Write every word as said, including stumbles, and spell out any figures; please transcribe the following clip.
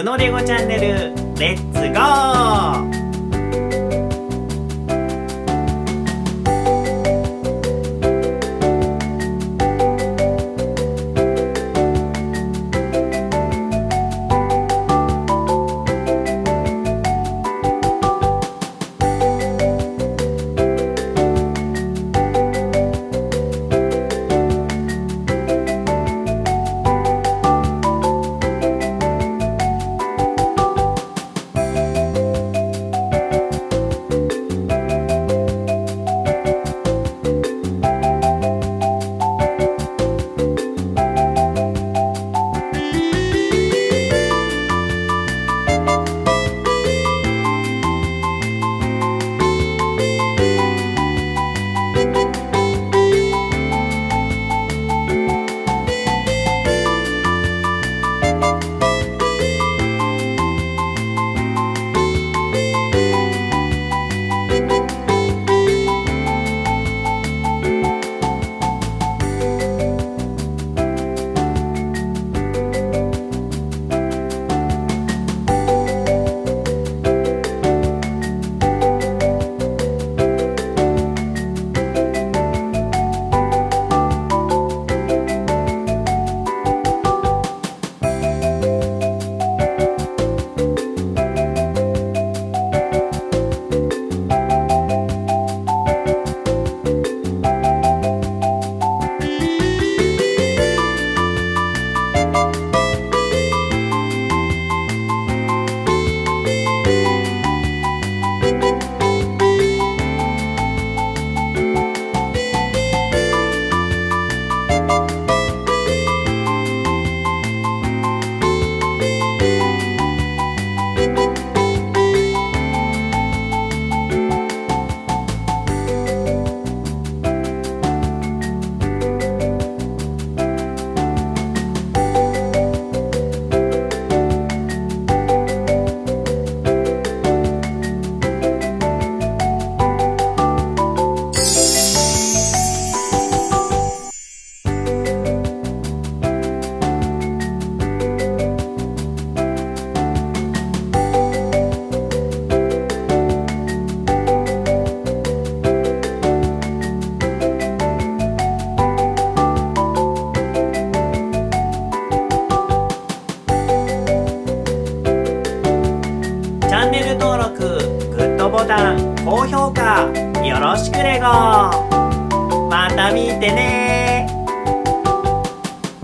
UNO LEGO チャンネルレッツゴーチャンネル登録、グッドボタン、高評価よろしくレゴ。また見てね。